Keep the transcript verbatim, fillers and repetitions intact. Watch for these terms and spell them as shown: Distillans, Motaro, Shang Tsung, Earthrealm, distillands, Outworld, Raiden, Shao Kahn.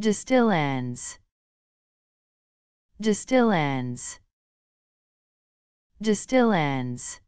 Distillans. Distillans. Distillans.